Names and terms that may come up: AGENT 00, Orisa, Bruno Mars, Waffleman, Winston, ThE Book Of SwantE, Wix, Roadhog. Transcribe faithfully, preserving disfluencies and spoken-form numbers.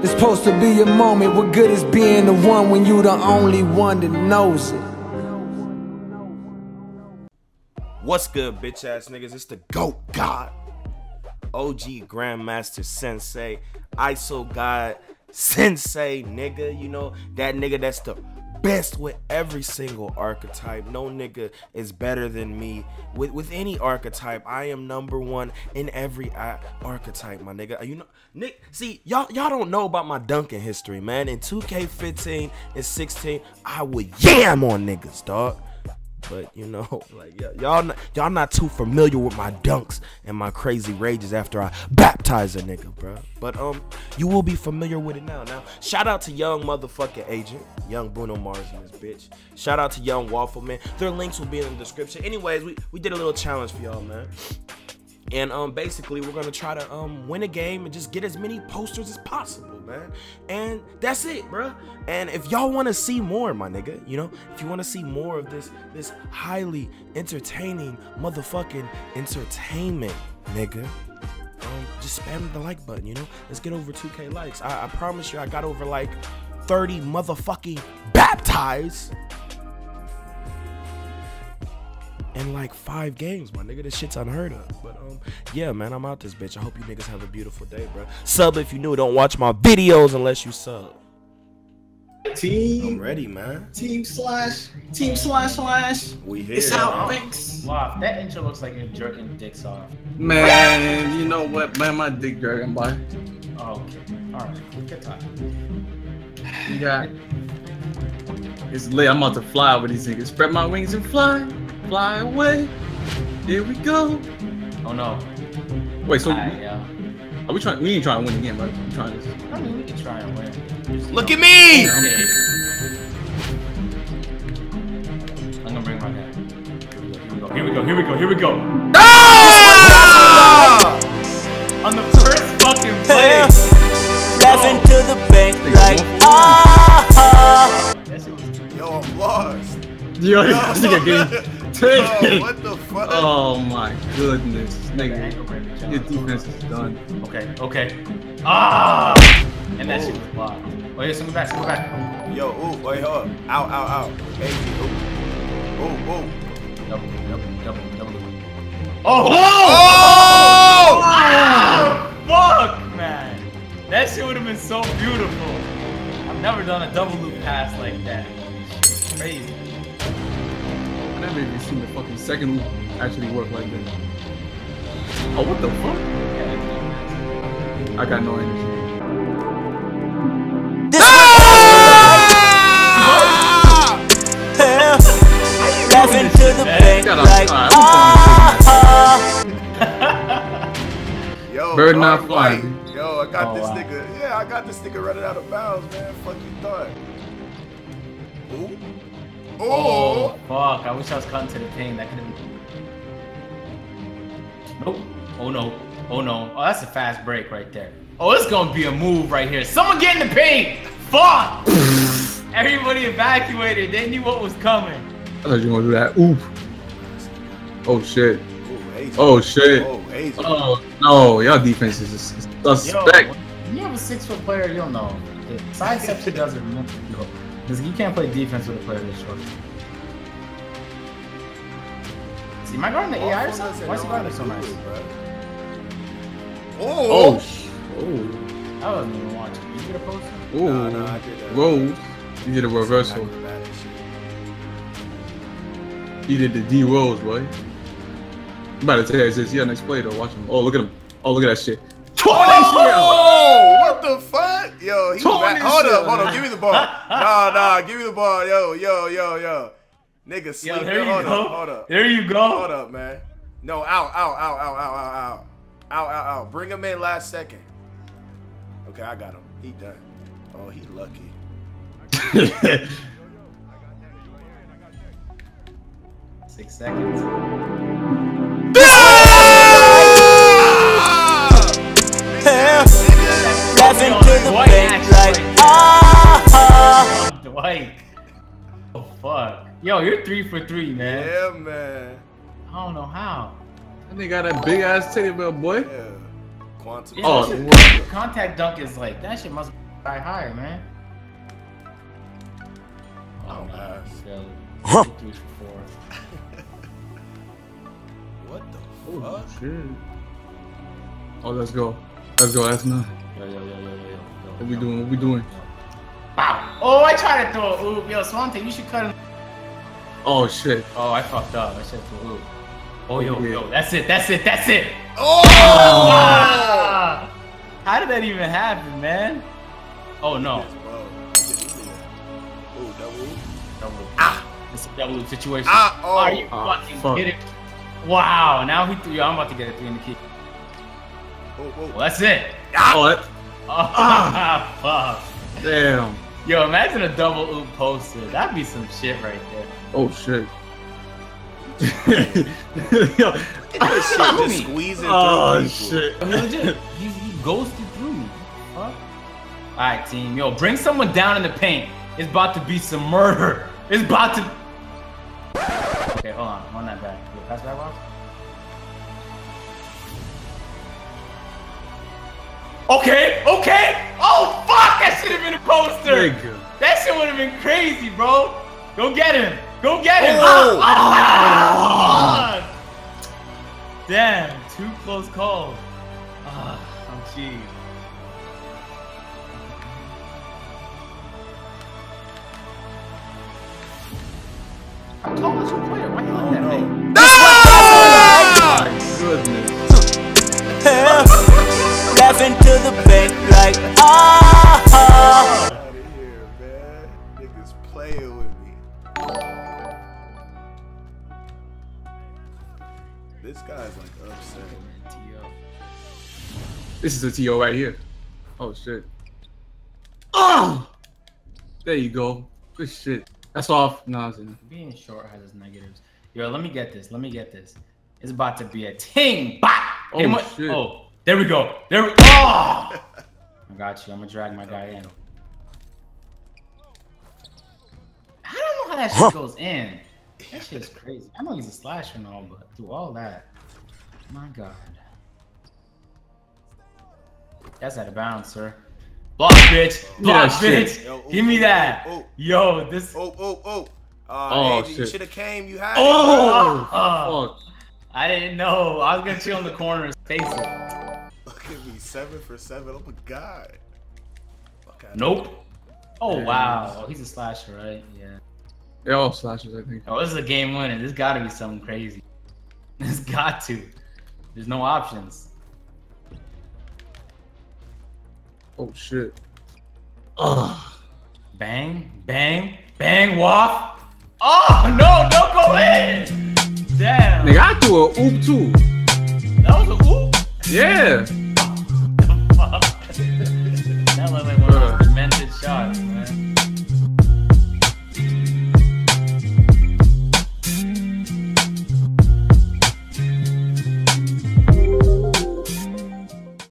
This supposed to be a moment. What good is being the one when you the only one that knows it? What's good, bitch ass niggas? It's the GOAT God, O G Grandmaster Sensei, I S O God Sensei, nigga. You know, that nigga that's the best with every single archetype. No nigga is better than me with with any archetype. I am number one in every archetype, my nigga. You know, Nick, see, y'all y'all don't know about my dunking history, man. In two K fifteen and sixteen, I would yam on niggas, dog. But you know, like, y'all not, y'all not too familiar with my dunks and my crazy rages after I baptize a nigga, bro. But um, you will be familiar with it now. Now, shout out to young motherfucking Agent, young Bruno Mars and this bitch. Shout out to young Waffleman. Their links will be in the description. Anyways, we we did a little challenge for y'all, man. And um, basically, we're gonna try to um win a game and just get as many posters as possible, man. And that's it, bro. And if y'all want to see more, my nigga, you know, if you want to see more of this this highly entertaining motherfucking entertainment, nigga, um, just spam the like button, you know. Let's get over two K likes. I, I promise you, I got over like thirty motherfucking baptized in like five games, my nigga. This shit's unheard of. But um, yeah, man, I'm out this bitch. I hope you niggas have a beautiful day, bro. Sub if you new. Don't watch my videos unless you sub. Team, I'm ready, man. Team slash, team slash slash. We here. It's out, Wix. Wow, that intro looks like you're jerking dicks off. Man, you know what? Man, my dick jerking, boy. Oh, okay. All right, good time. You got it. It's lit. I'm about to fly with these niggas. Spread my wings and fly. Fly away. Here we go. Oh no. Wait, so I, uh, are we trying? We ain't trying to win the game, right? We're trying to. I mean, we can try and win. Just, Look no. at me! I'm gonna bring my guy. Here we go. Here we go. Here we go. Here we go. Ah! On the first fucking play. Laughing oh. to the bank like ah. Yo, I'm lost. Yo, no. This nigga getting taken. What the fuck? Oh my goodness, nigga. Your defense is done. Okay, okay. Ah! And that shit was blocked. Oh yeah, someone back, someone back. Yo, ooh, wait, hold up. Ow, ow, ow. Hey, ooh. Ooh, ooh. Double, double, double, double. Oh! Oh! Oh! Ah! Fuck, man. That shit would have been so beautiful. I've never done a double loop pass like that. It's crazy. I never even seen the fucking second loop actually work like this. Oh, what the fuck? I got no energy. This ah! Hell, laughing to the bank like ah! Yo, bird not flying. Yo, I got oh, this wow. nigga. Yeah, I got this nigga running out of bounds, man. Fuck you thought. Ooh. Oh. Oh fuck, I wish I was cutting to the thing. That could have been. Nope. Oh no. Oh no. Oh, that's a fast break right there. Oh, it's gonna be a move right here. Someone get in the paint! Fuck! Everybody evacuated. They knew what was coming. I thought you were gonna do that. Oop. Oh shit. Oh shit. Oh no, y'all defense is suspect. Yo, you have a six foot player, you'll know. The side section doesn't remember. No. Because you can't play defense with a player this short. See, am I guarding the A I or something? Why is he guarding so nice? Oh! Oh! Sh oh. I wasn't even watching. Did you get a post? Oh! No, no, I did that. Rose. You did a reversal. You did the D Rose, boy. I'm about to tell you this. Yeah, next play though. Watch him. Oh, look at him. Oh, look at that shit. Oh, what the fuck? Yo, he's back. Hold up, hold up. Give me the ball. Nah, nah, give me the ball. Yo, yo, yo, yo. Nigga, sleep. Yo, there yo, hold you up, go. Hold up. There you go. Hold up, man. No, out, out, out, out, out, out, out, out, out. Bring him in last second. Okay, I got him. He done. Oh, he lucky. Six seconds. Like, oh fuck. Yo, you're three for three, man. Yeah, man. I don't know how. And they got that big ass teddy bear, boy. Yeah. Quantum. Yeah, oh, shit, contact dunk is like that shit must be Fly higher, man. Oh, nice. Huh? What the oh, fuck? Shit. Oh, let's go. Let's go. That's nine. Yo, yo, yo, yo, yo, yo. What we doing? What we doing? Wow. Oh, I tried to throw a oop. Yo, Swante, you should cut him. Oh, shit. Oh, I fucked up. I said throw a oop. Oh, yo, yeah. yo. That's it. That's it. That's it. Oh! Wow. How did that even happen, man? Oh, no. Oh, double. Double. Ah! It's a double situation. Ah! Oh! Are you fucking ah, kidding? Wow, now he threw you. I'm about to get a three in the key. Oh, oh. Well, that's it. Ah! What? Oh, ah! Fuck. Damn. Yo, imagine a double oop poster. That'd be some shit right there. Oh, shit. Yo, this shit just squeezing through. Oh, shit. I mean, legit, he, he ghosted through me. Fuck. Alright, team. Yo, bring someone down in the paint. It's about to be some murder. It's about to. Okay, hold on. Hold that back. Yo, pass that box. Okay, okay. Oh, fuck. That should have been a poster. That shit would have been crazy, bro. Go get him. Go get him. Oh. Ah, ah, ah. Damn. Too close call. Ah, I'm cheating. I'm talking to a player. Why you oh, like that, no. man? No! Oh my goodness. Laughing to the bank like, ah, ah. Get out of here, man. Niggas playing with me. This guy's like upset. This is a T O right here. Oh, shit. Oh! There you go. Good shit. That's off. No, being short has its negatives. Yo, let me get this. Let me get this. It's about to be a ting. Bop. Oh, shit. Oh, there we go. There we go. Oh! I got you. I'm going to drag my guy in. I don't know how that shit goes in. That shit's crazy. I know he's a slasher and all, but through all that. My God. That's out of bounds, sir. Block, bitch! Block, oh, bitch! Yo, oh, give me that! Oh, oh. Yo, this. Oh, oh, oh! Uh, oh, Angie, shit. You should have came. You had it. Oh, oh. Fuck. I didn't know. I was gonna chill in the corner and face it. Look at me, seven for seven. Oh my God. Okay, nope. Oh there wow. He oh, he's a slasher, right? Yeah. They're all slashers, I think. Oh, this is a game winner. This got to be something crazy. This got to. There's no options. Oh shit. Ugh. Bang, bang, bang, waff. Oh no, don't go in! Damn. Nigga, I threw a oop too. That was a oop? Yeah.